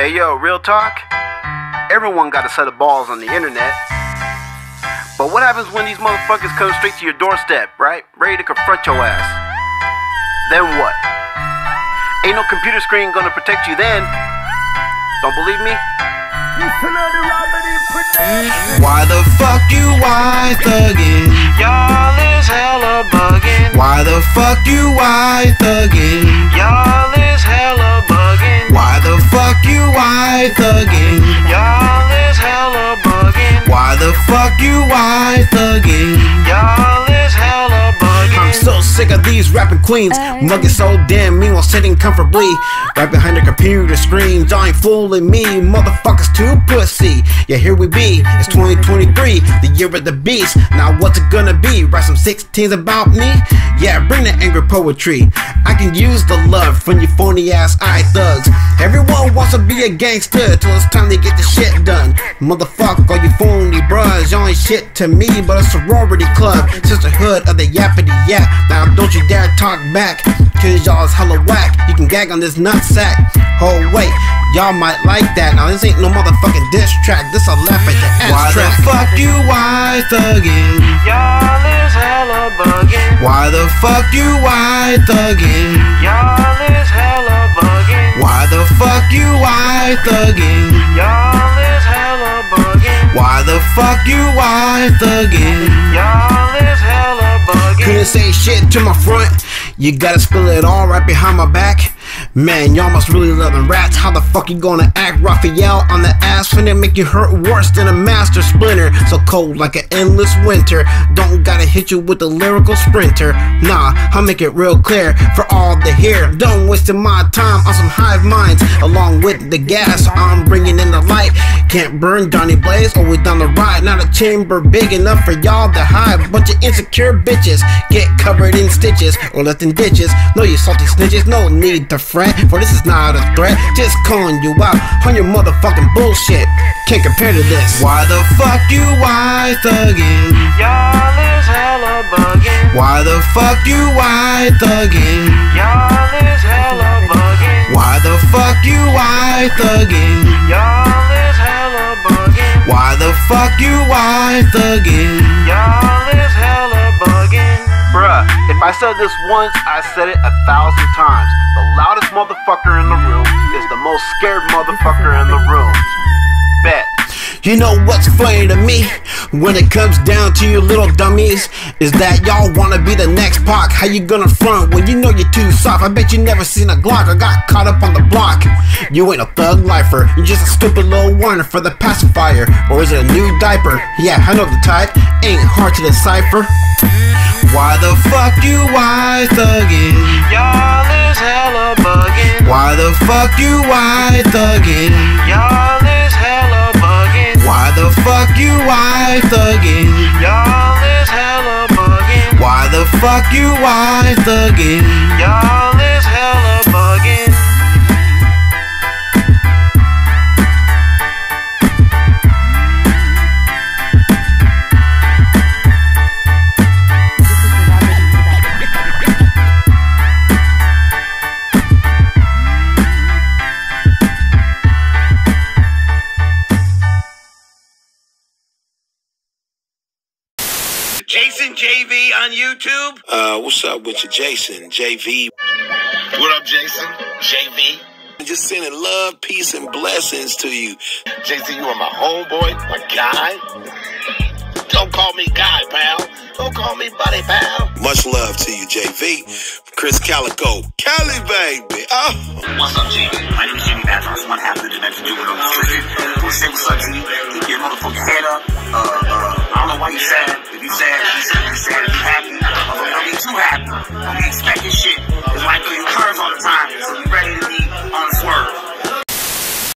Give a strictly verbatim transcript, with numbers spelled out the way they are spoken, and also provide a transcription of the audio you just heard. Hey yo, real talk? Everyone got a set of balls on the internet. But what happens when these motherfuckers come straight to your doorstep, right? Ready to confront your ass. Then what? Ain't no computer screen gonna protect you then. Don't believe me? Why the fuck you iThuggin'? Y'all is hella buggin'. Why the fuck you iThuggin'? Y'all is hella buggin'. Why the fuck you iThuggin'? Y'all is hella buggin'. Why the fuck you iThuggin'? Y'all is hella buggin'. I'm so sick of these rapping queens, mugging so damn mean while sitting comfortably right behind the computer screen. Y'all ain't fooling me, motherfuckers too pussy. Yeah, here we be, it's twenty twenty-three, the year of the beast. Now what's it gonna be? Write some sixteens about me? Yeah, bring the angry poetry. I can use the love from you phony ass iThugs. Everyone wants to be a gangster till it's time to get the shit done. Motherfuck all you phony bros, y'all ain't shit to me but a sorority club, sisterhood of the yappity yap. Now don't you dare talk back, cause y'all is hella whack. You can gag on this nutsack. Oh wait, y'all might like that. Now this ain't no motherfucking diss track, this a laugh at your ass. Why track. The fuck you iThuggin'? Y'all is hella buggin'. Why the fuck you iThuggin'? Y'all is hella buggin'. Why the fuck you iThuggin'? Y'all is hella buggin'. Why the fuck you iThuggin'? Y'all is hella buggin'. Couldn't say shit to my front, you gotta spill it all right behind my back. Man, y'all must really love them rats. How the fuck you gonna act Raphael on the ass when they make you hurt worse than a master splinter? So cold like an endless winter, don't gotta hit you with a lyrical sprinter. Nah, I'll make it real clear for all to hear. Don't waste my time on some hive minds. Along with the gas, I'm bringing in the light. Can't burn Donnie Blaze, always down the ride. Not a chamber big enough for y'all to hide. Bunch of insecure bitches, get covered in stitches or left in ditches. No, you salty snitches, no need to fret, for this is not a threat, just calling you out on your motherfucking bullshit. Can't compare to this. Why the fuck you iThuggin'? Y'all is hella buggin'. Why the fuck you iThuggin'? Y'all is hella buggin'. Why the fuck you iThuggin'? Y'all is hella buggin'. Why the fuck you iThuggin'? Y'all is hella buggin'. Bruh, if I said this once, I said it a thousand times. The loudest motherfucker in the room is the most scared motherfucker in the room. Bet. You know what's funny to me when it comes down to you little dummies is that y'all wanna be the next Pac. How you gonna front when you know you're too soft? I bet you never seen a Glock or got caught up on the block. You ain't a thug lifer, you just a stupid little whiner for the pacifier. Or is it a new diaper? Yeah, I know the type, ain't hard to decipher. Why the fuck you iThuggin'? Y'all is hella buggin'. Why the fuck you iThuggin'? Y'all is hella buggin'. Why the fuck you iThuggin'? Y'all is hella buggin'. Why the fuck you iThuggin'? Y'all is hella buggin'. Jason Jay V on YouTube. Uh, what's up with you, Jason Jay V? What up, Jason Jay V? I'm just sending love, peace, and blessings to you, Jason. You are my homeboy, my guy. Don't call me guy, pal. Don't call me buddy, pal. Much love to you, J V. Chris Calico, Cali baby. Oh, what's up, G?